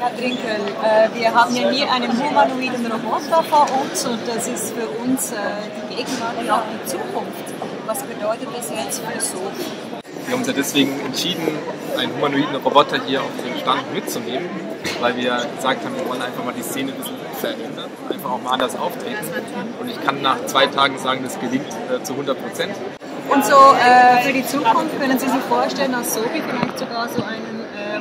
Herr Trinkl, wir haben ja nie einen humanoiden Roboter vor uns und das ist für uns die Gegenwart und auch die Zukunft. Was bedeutet das jetzt für Sobi? Wir haben uns ja deswegen entschieden, einen humanoiden Roboter hier auf den Stand mitzunehmen, weil wir gesagt haben, wir wollen einfach mal die Szene ein bisschen verändern, einfach auch mal anders auftreten. Und ich kann nach 2 Tagen sagen, das gelingt zu 100%. Und so für die Zukunft können Sie sich vorstellen, dass Sobi vielleicht sogar so einen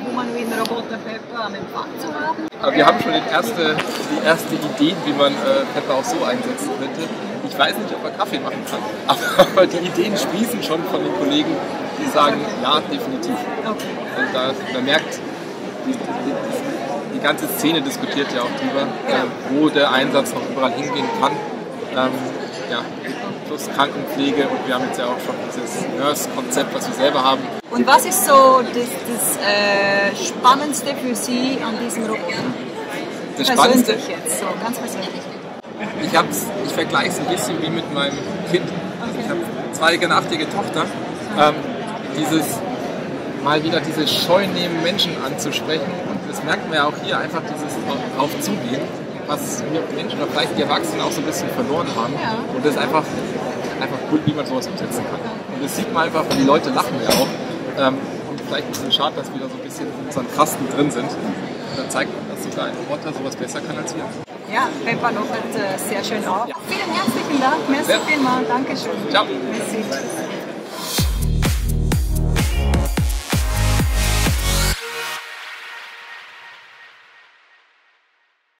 humanoiden Roboter Pepper am Empfang zu haben? Aber wir haben schon die erste Idee, wie man Pepper auch so einsetzen könnte. Ich weiß nicht, ob er Kaffee machen kann, aber die Ideen sprießen schon von den Kollegen, die sagen, ja, definitiv. Okay. Und da merkt, die ganze Szene diskutiert ja auch drüber, wo der Einsatz noch überall hingehen kann. Ja, plus Krankenpflege und wir haben jetzt ja auch schon dieses Nurse-Konzept, was wir selber haben. Und was ist so das Spannendste für Sie an diesem Roboter? Das Spannendste? Jetzt, so, ganz persönlich. Ich vergleiche es ein bisschen wie mit meinem Kind. Also ich habe 2 knackige Tochter. Mal wieder diese Scheu nehmen, Menschen anzusprechen. Und das merkt man ja auch hier, einfach dieses Aufzugehen, was wir Menschen oder vielleicht die Erwachsenen auch so ein bisschen verloren haben. Ja. Und das ist einfach cool, wie man sowas umsetzen kann. Und das sieht man einfach, die Leute lachen ja auch. Und vielleicht ein bisschen schade, dass wir da so ein bisschen in unseren Kasten drin sind. Und dann zeigt man, dass sogar ein Roboter sowas besser kann als wir. Ja, Pepper noch sehr schön auf. Ja. Vielen herzlichen Dank. Merci vielmals. Dankeschön. Ciao. Merci.